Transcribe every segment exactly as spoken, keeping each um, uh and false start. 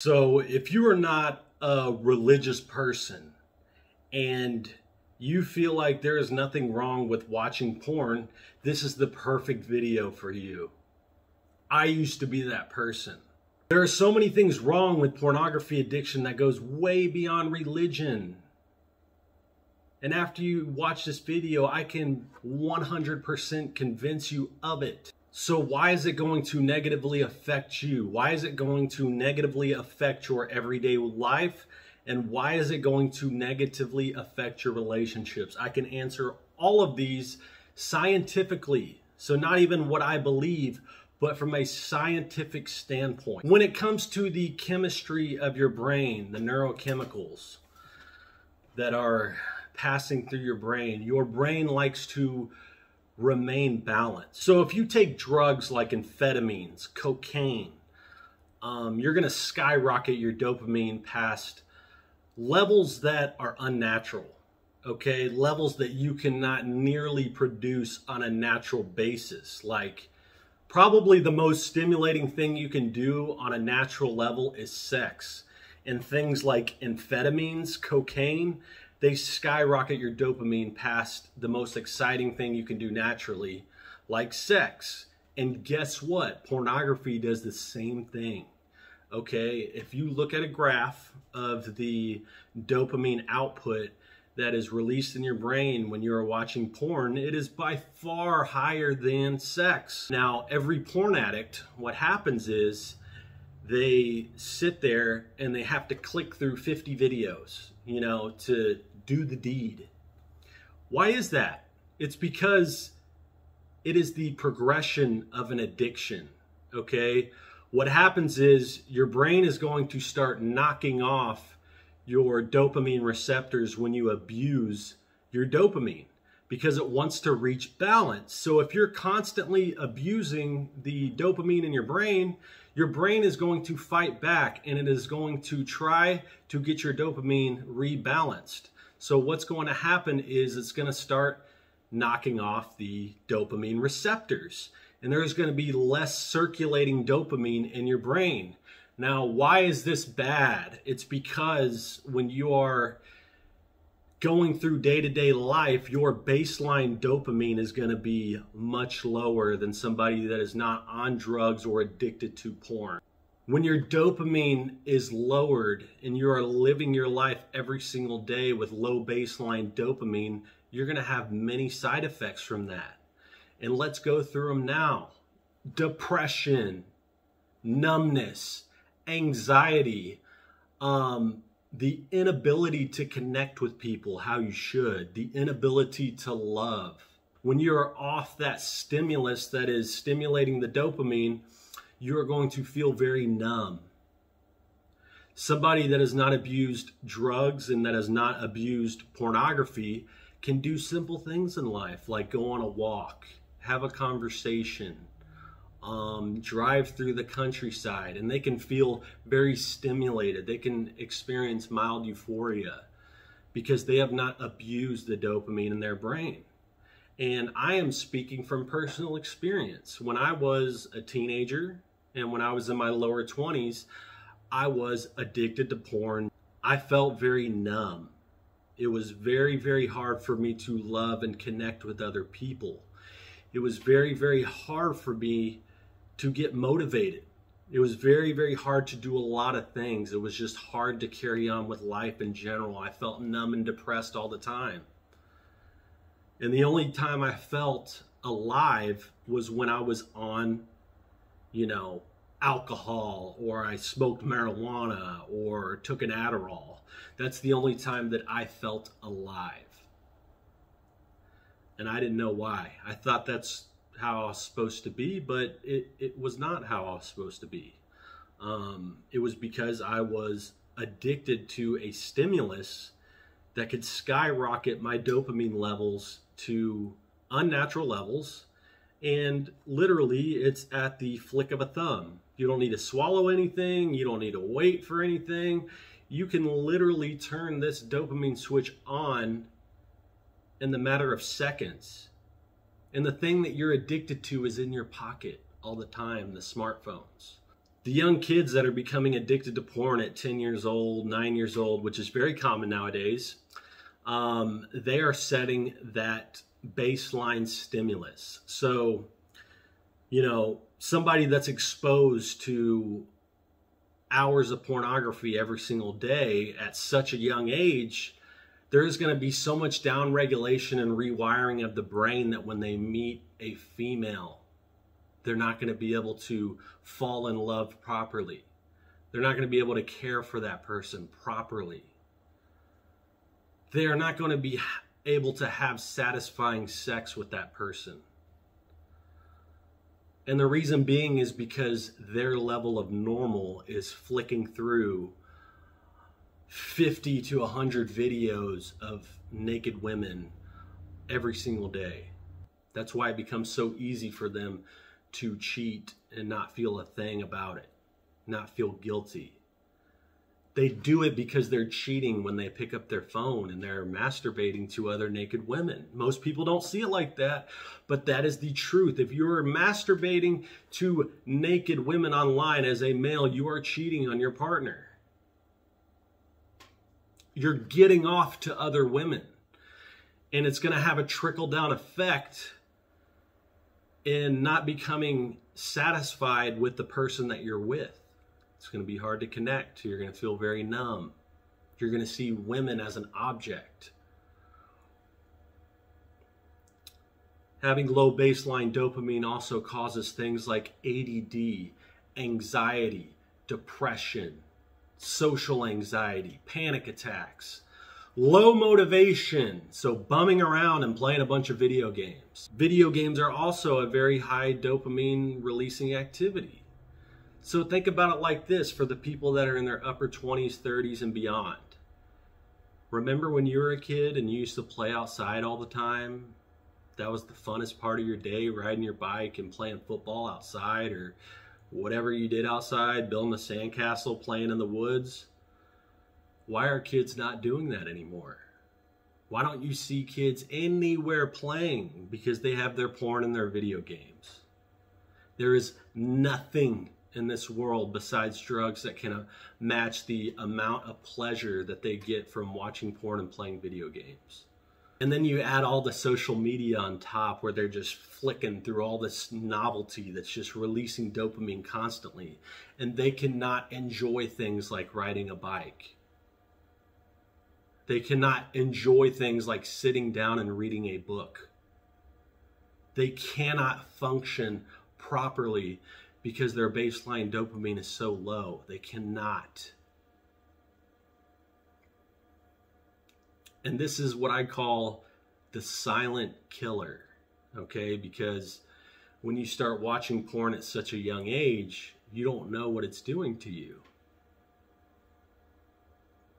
So if you are not a religious person and you feel like there is nothing wrong with watching porn, this is the perfect video for you. I used to be that person. There are so many things wrong with pornography addiction that goes way beyond religion. And after you watch this video, I can one hundred percent convince you of it. So why is it going to negatively affect you? Why is it going to negatively affect your everyday life? And why is it going to negatively affect your relationships? I can answer all of these scientifically. So not even what I believe, but from a scientific standpoint. When it comes to the chemistry of your brain, the neurochemicals that are passing through your brain, your brain likes to remain balanced. So if you take drugs like amphetamines, cocaine, um, you're gonna skyrocket your dopamine past levels that are unnatural, okay? Levels that you cannot nearly produce on a natural basis. Like, probably the most stimulating thing you can do on a natural level is sex. And things like amphetamines, cocaine, they skyrocket your dopamine past the most exciting thing you can do naturally, like sex. And guess what? Pornography does the same thing, okay? If you look at a graph of the dopamine output that is released in your brain when you're watching porn, it is by far higher than sex. Now, every porn addict, what happens is they sit there and they have to click through fifty videos, you know, to do the deed. Why is that? It's because it is the progression of an addiction, okay? What happens is your brain is going to start knocking off your dopamine receptors when you abuse your dopamine because it wants to reach balance. So if you're constantly abusing the dopamine in your brain, your brain is going to fight back and it is going to try to get your dopamine rebalanced. So what's going to happen is it's going to start knocking off the dopamine receptors and there's going to be less circulating dopamine in your brain. Now, why is this bad? It's because when you are going through day-to-day life, your baseline dopamine is going to be much lower than somebody that is not on drugs or addicted to porn. When your dopamine is lowered and you are living your life every single day with low baseline dopamine, you're going to have many side effects from that. And let's go through them now. Depression, numbness, anxiety, um, the inability to connect with people how you should, the inability to love. When you're off that stimulus that is stimulating the dopamine, you're going to feel very numb. Somebody that has not abused drugs and that has not abused pornography can do simple things in life, like go on a walk, have a conversation, Um, drive through the countryside, and they can feel very stimulated. They can experience mild euphoria because they have not abused the dopamine in their brain. And I am speaking from personal experience. When I was a teenager and when I was in my lower twenties, I was addicted to porn. I felt very numb. It was very, very hard for me to love and connect with other people. It was very, very hard for me to get motivated. It was very, very hard to do a lot of things. It was just hard to carry on with life in general. I felt numb and depressed all the time. And the only time I felt alive was when I was on, you know, alcohol, or I smoked marijuana or took an Adderall. That's the only time that I felt alive. And I didn't know why. I thought that's how I was supposed to be, but it, it was not how I was supposed to be. Um, it was because I was addicted to a stimulus that could skyrocket my dopamine levels to unnatural levels. And literally, it's at the flick of a thumb. You don't need to swallow anything. You don't need to wait for anything. You can literally turn this dopamine switch on in the matter of seconds. And the thing that you're addicted to is in your pocket all the time, the smartphones. the young kids that are becoming addicted to porn at ten years old, nine years old, which is very common nowadays, um, they are setting that baseline stimulus. So, you know, somebody that's exposed to hours of pornography every single day at such a young age, there is going to be so much downregulation and rewiring of the brain that when they meet a female, they're not going to be able to fall in love properly. They're not going to be able to care for that person properly. They're not going to be able to have satisfying sex with that person. And the reason being is because their level of normal is flicking through fifty to a hundred videos of naked women every single day. That's why it becomes so easy for them to cheat and not feel a thing about it, not feel guilty. They do it because they're cheating when they pick up their phone and they're masturbating to other naked women. Most people don't see it like that, but that is the truth. If you're masturbating to naked women online as a male, you are cheating on your partner. You're getting off to other women, and it's going to have a trickle-down effect in not becoming satisfied with the person that you're with. It's going to be hard to connect. You're going to feel very numb. You're going to see women as an object. Having low baseline dopamine also causes things like A D D, anxiety, depression, social anxiety, panic attacks, low motivation, so bumming around and playing a bunch of video games. Video games are also a very high dopamine releasing activity. So think about it like this for the people that are in their upper twenties, thirties, and beyond. Remember when you were a kid and you used to play outside all the time? That was the funnest part of your day, riding your bike and playing football outside or whatever you did outside, building a sandcastle, playing in the woods. Why are kids not doing that anymore? Why don't you see kids anywhere playing? Because they have their porn and their video games. There is nothing in this world besides drugs that can match the amount of pleasure that they get from watching porn and playing video games. And then you add all the social media on top where they're just flicking through all this novelty that's just releasing dopamine constantly, and they cannot enjoy things like riding a bike. They cannot enjoy things like sitting down and reading a book. They cannot function properly because their baseline dopamine is so low. They cannot. And this is what I call the silent killer, okay? Because when you start watching porn at such a young age, you don't know what it's doing to you.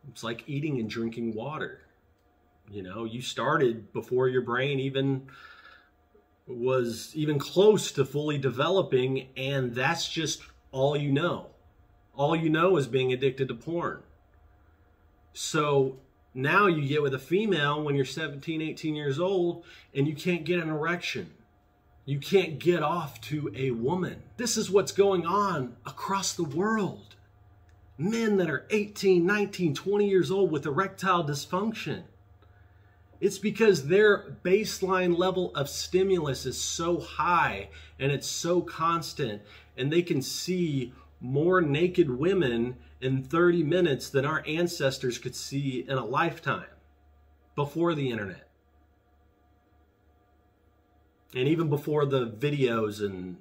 It's like eating and drinking water. You know, you started before your brain even was even close to fully developing, and that's just all you know. All you know is being addicted to porn. So now you get with a female when you're seventeen, eighteen years old, and you can't get an erection. You can't get off to a woman. This is what's going on across the world. Men that are eighteen, nineteen, twenty years old with erectile dysfunction. It's because their baseline level of stimulus is so high and it's so constant, and they can see more naked women in thirty minutes than our ancestors could see in a lifetime before the internet. And even before the videos and,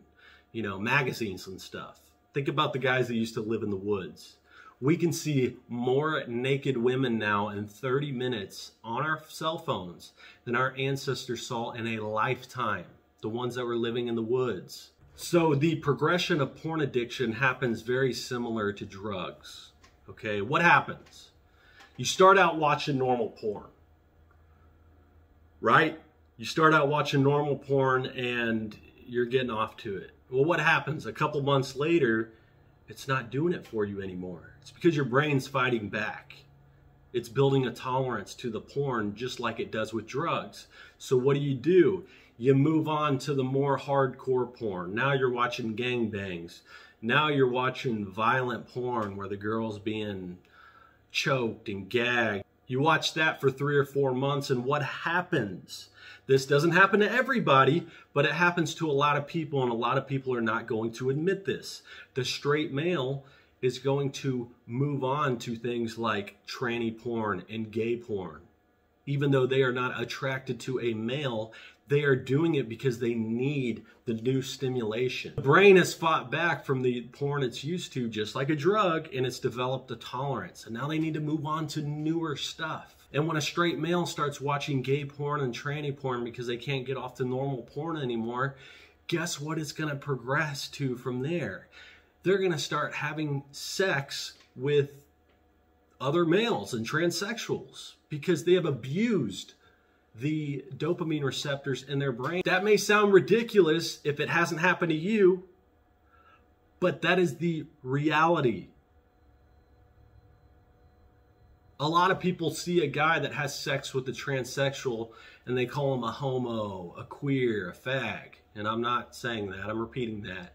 you know, magazines and stuff. Think about the guys that used to live in the woods. We can see more naked women now in thirty minutes on our cell phones than our ancestors saw in a lifetime, the ones that were living in the woods. So the progression of porn addiction happens very similar to drugs, okay? What happens? You start out watching normal porn, right? You start out watching normal porn and you're getting off to it. Well, what happens? A couple months later, it's not doing it for you anymore. It's because your brain's fighting back. It's building a tolerance to the porn just like it does with drugs. So what do you do? You move on to the more hardcore porn. Now you're watching gangbangs. Now you're watching violent porn where the girl's being choked and gagged. You watch that for three or four months, and what happens? This doesn't happen to everybody, but it happens to a lot of people, and a lot of people are not going to admit this. The straight male is going to move on to things like tranny porn and gay porn. Even though they are not attracted to a male, they are doing it because they need the new stimulation. The brain has fought back from the porn it's used to, just like a drug, and it's developed a tolerance. And now they need to move on to newer stuff. And when a straight male starts watching gay porn and tranny porn because they can't get off the normal porn anymore, guess what it's gonna progress to from there? They're gonna start having sex with other males and transsexuals because they have abused the dopamine receptors in their brain. That may sound ridiculous if it hasn't happened to you, but that is the reality. A lot of people see a guy that has sex with a transsexual and they call him a homo, a queer, a fag. And I'm not saying that, I'm repeating that.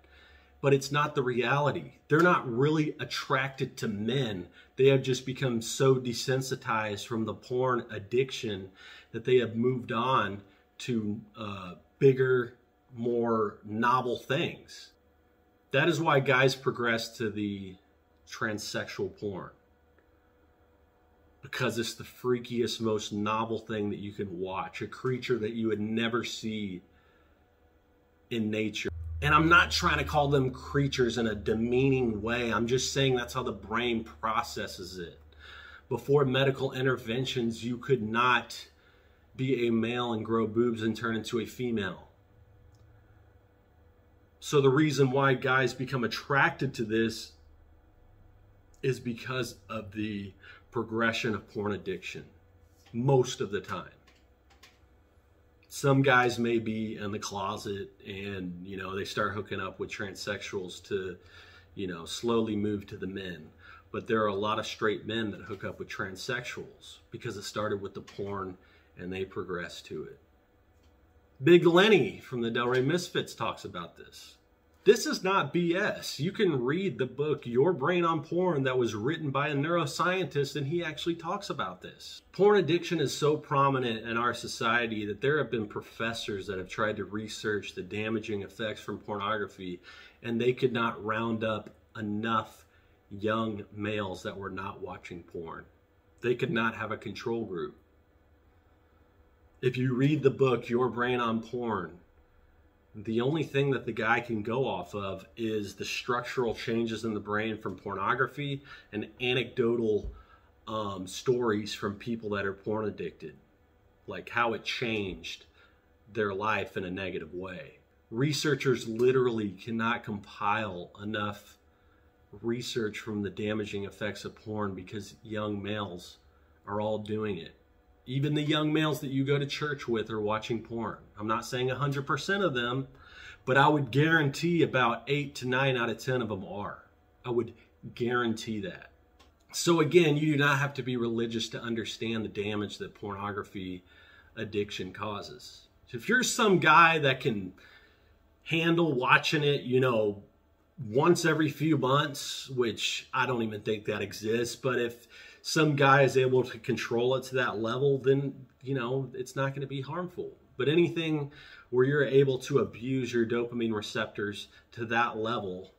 But it's not the reality. They're not really attracted to men. They have just become so desensitized from the porn addiction that they have moved on to uh, bigger, more novel things. That is why guys progress to the transsexual porn. Because it's the freakiest, most novel thing that you can watch. A creature that you would never see in nature. And I'm not trying to call them creatures in a demeaning way. I'm just saying that's how the brain processes it. Before medical interventions, you could not be a male and grow boobs and turn into a female. So the reason why guys become attracted to this is because of the progression of porn addiction most of the time. Some guys may be in the closet and, you know, they start hooking up with transsexuals to, you know, slowly move to the men. But there are a lot of straight men that hook up with transsexuals because it started with the porn and they progress to it. Big Lenny from the Delray Misfits talks about this. This is not B S. You can read the book, Your Brain on Porn, that was written by a neuroscientist, and he actually talks about this. Porn addiction is so prominent in our society that there have been professors that have tried to research the damaging effects from pornography, and they could not round up enough young males that were not watching porn. They could not have a control group. If you read the book, Your Brain on Porn, the only thing that the guy can go off of is the structural changes in the brain from pornography and anecdotal um, stories from people that are porn addicted, like how it changed their life in a negative way. Researchers literally cannot compile enough research from the damaging effects of porn because young males are all doing it. Even the young males that you go to church with are watching porn. I'm not saying one hundred percent of them, but I would guarantee about eight to nine out of ten of them are. I would guarantee that. So again, you do not have to be religious to understand the damage that pornography addiction causes. So if you're some guy that can handle watching it, you know, once every few months, which I don't even think that exists, but if some guy is able to control it to that level, then, you know, it's not going to be harmful. But anything where you're able to abuse your dopamine receptors to that level,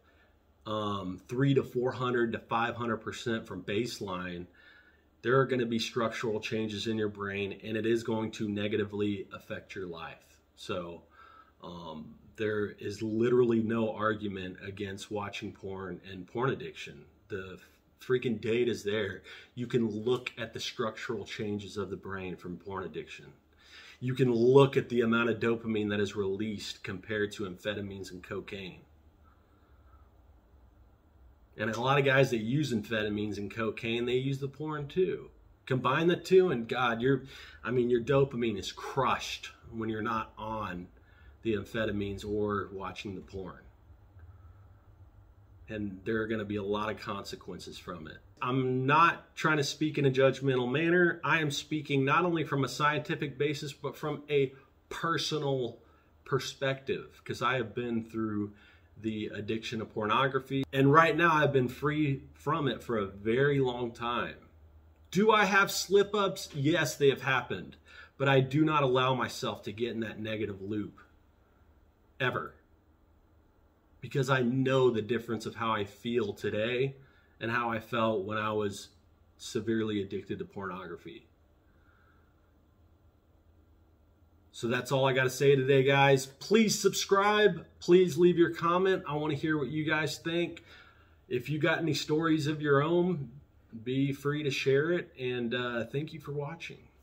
um, three to four hundred to five hundred percent from baseline, there are going to be structural changes in your brain, and it is going to negatively affect your life. So um, there is literally no argument against watching porn and porn addiction. The freaking data is there. You can look at the structural changes of the brain from porn addiction. You can look at the amount of dopamine that is released compared to amphetamines and cocaine. And a lot of guys that use amphetamines and cocaine, they use the porn too. Combine the two and God, you're, I mean, your dopamine is crushed when you're not on the amphetamines or watching the porn. And there are going to be a lot of consequences from it. I'm not trying to speak in a judgmental manner. I am speaking not only from a scientific basis, but from a personal perspective, because I have been through the addiction of pornography. And right now I've been free from it for a very long time. Do I have slip-ups? Yes, they have happened. But I do not allow myself to get in that negative loop ever, because I know the difference of how I feel today and how I felt when I was severely addicted to pornography. So that's all I got to say today, guys. Please subscribe. Please leave your comment. I want to hear what you guys think. If you got any stories of your own, be free to share it. And uh, thank you for watching.